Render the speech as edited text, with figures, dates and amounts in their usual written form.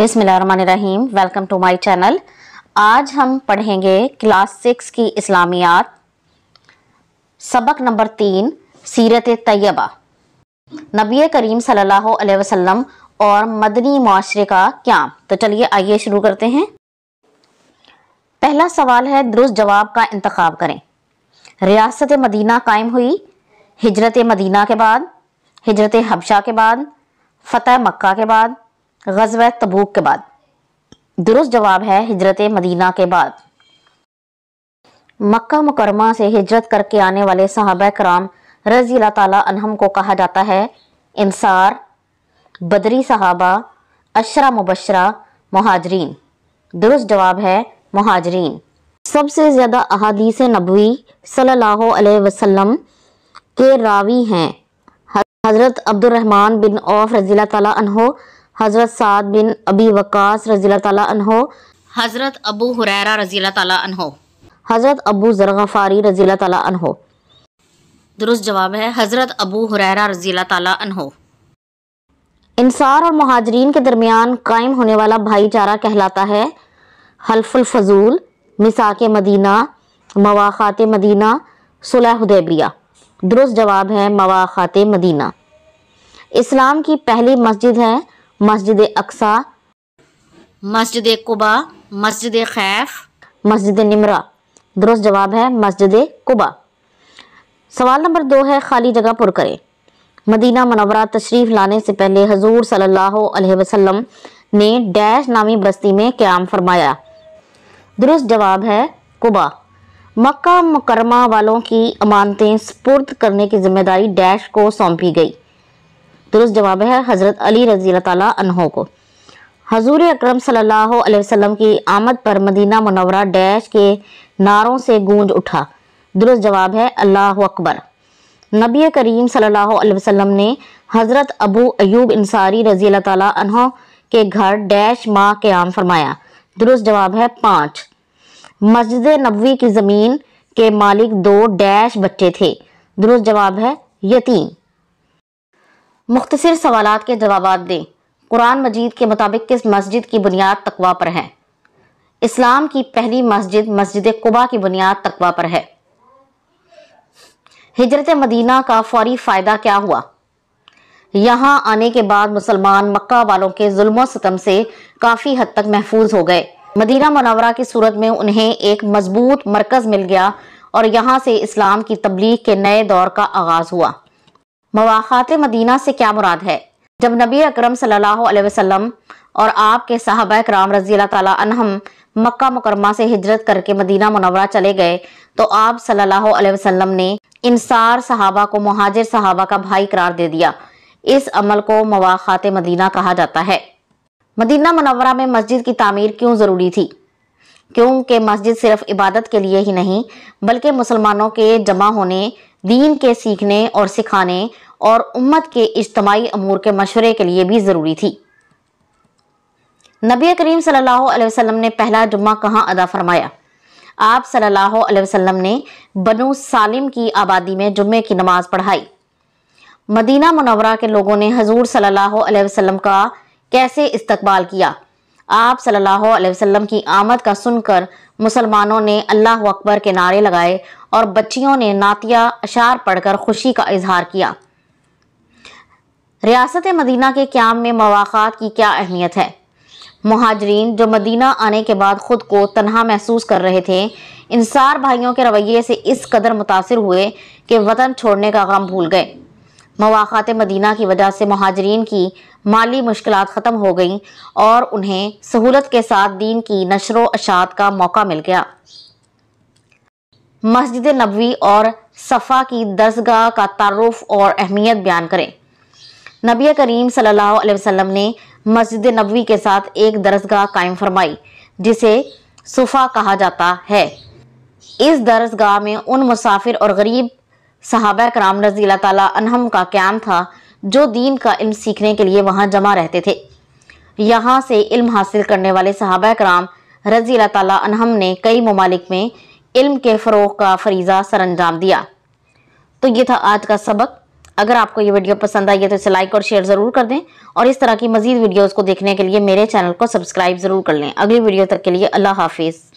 बिस्मिल्लाहिर्रहमानिर्रहीम। Welcome to my channel. आज हम पढ़ेंगे क्लास 6 की इस्लामियात, सबक नंबर 3, सीरत तयबा। नबी करीम सल्लल्लाहु अलैहि वसल्लम और मदनी माशरे का क्या। तो चलिए आइए शुरू करते हैं। पहला सवाल है, दुरुस्त जवाब का इंतखाब करें। रियासत मदीना कायम हुई हिजरत मदीना के बाद, हिजरत हबशा के बाद, फतह मक्का के बाद, ग़ज़वा तबूक के बाद। दुरुस्त जवाब है हिजरत मदीना के बाद। मक्का मुकरमा से हिजरत करके आने वाले सहाबा कराम रज़ी अल्लाह ताला अन्हम को कहा जाता है इंसार, बदरी सहाबा, अशरा मुबश्रा, महाजरीन। दुरुस्त जवाब है महाजरीन। सबसे ज़्यादा अहादीस नबवी सल्लल्लाहु अलैहि वसल्लम के रावी हैं हज़रत अब्दुर्रहमान बिन औफ रज़ी अल्लाह ताला अन्हो, हज़रत साद बिन अबी वक़ास रज़ियल्लाहु ताला अन्हो, हज़रत अबू हुरैरा रज़ियल्लाहु ताला अन्हो, हज़रत अबू ज़र गफ़ारी रज़ियल्लाहु ताला अन्हो। दुरुस्त जवाब है हज़रत अबू हुरैरा रज़ियल्लाहु ताला अन्हो। इंसार और महाजरीन के दरमियान कायम होने वाला भाईचारा कहलाता है हल्फुलफजूल, मिसाक मदीना, मवाखात मदीना, सुल्ह हुदैबिया। दुरुस्त जवाब है मवाखात मदीना। इस्लाम की पहली मस्जिद है मस्जिद अक्सा, मस्जिद कुबा, मस्जिद खैफ़, मस्जिद निम्रा। दुरुस्त जवाब है मस्जिद कुबा। सवाल नंबर 2 है, खाली जगह पुर करें। मदीना मनवरा तशरीफ़ लाने से पहले हजूर सल्लल्लाहु अलैहि वसल्लम ने डैश नामी बस्ती में क़याम फरमाया। दुरुस्त जवाब है कुबा। मक्का मुकरमा वालों की अमानतें सुपुर्द करने की जिम्मेदारी डैश को सौंपी गई। दुरुस्त जवाब है हज़रत अली रज़ियल्लाहु ताला अन्हो को। हजूर अकरम सल्लल्लाहु अलैहि वसल्लम की आमद पर मदीना मनवरा डैश के नारों से गूंज उठा। दुरुस्त जवाब है अल्लाह अकबर। नबी करीम सल्लल्लाहु अलैहि वसल्लम ने हज़रत अबू अयूब इंसारी रज़ियल्लाहु ताला अन्हो के घर डैश माँ क़याम फरमाया। दुरुस्त जवाब है 5। मस्जिद नबवी की ज़मीन के मालिक 2 डैश बच्चे थे। दुरुस्त जवाब है यतीम। मुख्तसर सवालात के जवाबात दें। कुरान मजीद के मुताबिक किस मस्जिद की बुनियाद तकवा पर है। इस्लाम की पहली मस्जिद मस्जिद कुबा की बुनियाद तकवा पर है। हिजरत मदीना का फौरी फ़ायदा क्या हुआ। यहाँ आने के बाद मुसलमान मक्का वालों के जुल्म सितम से काफ़ी हद तक महफूज हो गए। मदीना मनवरा की सूरत में उन्हें एक मजबूत मरकज़ मिल गया और यहाँ से इस्लाम की तबलीग के नए दौर का आगाज़ हुआ। मवाखात मदीना से क्या मुराद है। जब नबी अकरम सल्लल्लाहु अलैहि वसल्लम और आपके साहबा कराम रज़ियल्लाहु ताला अन्हम मक्का मुकरमा से हिजरत करके मदीना मुनव्वरा चले गए तो आप सल्लल्लाहु अलैहि वसल्लम ने इंसार सहाबा को मुहाजिर सहाबा का भाई करार दे दिया। इस अमल को मवाखात मदीना कहा जाता है। मदीना मुनव्वरा में मस्जिद की तामीर क्यों ज़रूरी थी। क्योंकि मस्जिद सिर्फ इबादत के लिए ही नहीं बल्कि मुसलमानों के जमा होने, दीन के सीखने और सिखाने और उम्मत के इज्तमाई अमूर के मशवरे के लिए भी ज़रूरी थी। नबी करीम सल्लल्लाहु अलैहि वसल्लम ने पहला जुम्मा कहाँ अदा फरमाया। आप सल्लल्लाहु अलैहि वसल्लम ने बनु सालिम की आबादी में जुम्मे की नमाज पढ़ाई। मदीना मुनव्वरा के लोगों ने हजूर सल्लल्लाहु अलैहि वसल्लम का कैसे इस्तकबाल किया। आप सल्लल्लाहु अलैहि वसल्लम की आमद का सुनकर मुसलमानों ने अल्लाह अकबर के नारे लगाए और बच्चियों ने नातिया अशार पढ़कर खुशी का इजहार किया। रियासत मदीना के क़याम में मवाखात की क्या अहमियत है। मुहाजरीन जो मदीना आने के बाद ख़ुद को तन्हा महसूस कर रहे थे, इंसार भाइयों के रवैये से इस कदर मुतासिर हुए कि वतन छोड़ने का गम भूल गए। मवाखात मदीना की वजह से महाजरीन की माली मुश्किलात ख़त्म हो गईं और उन्हें सहूलत के साथ दीन की नशरो अशात का मौका मिल गया। मस्जिद नबवी और सफा की दरसगाह का तारुफ और अहमियत बयान करें। नबी करीम सल्लल्लाहु अलैहि वसल्लम ने मस्जिद नबवी के साथ एक दरसगाह कायम फरमाई जिसे सफा कहा जाता है। इस दरसगाह में उन मुसाफिर और गरीब सहाबा कराम रज़ियल्लाहु ताला अन्हम का क़याम था जो दीन का इल्म सीखने के लिए वहाँ जमा रहते थे। यहाँ से इल्म हासिल करने वाले सहाबा कराम रज़ियल्लाहु ताला अन्हम ने कई ममालिक में इल्म के फ़रोग़ का फरीज़ा सर अंजाम दिया। तो ये था आज का सबक। अगर आपको ये वीडियो पसंद आई है तो इसे लाइक और शेयर ज़रूर कर दें और इस तरह की मज़ीद वीडियोज़ को देखने के लिए मेरे चैनल को सब्सक्राइब ज़रूर कर लें। अगली वीडियो तक के लिए अल्लाह हाफिज़।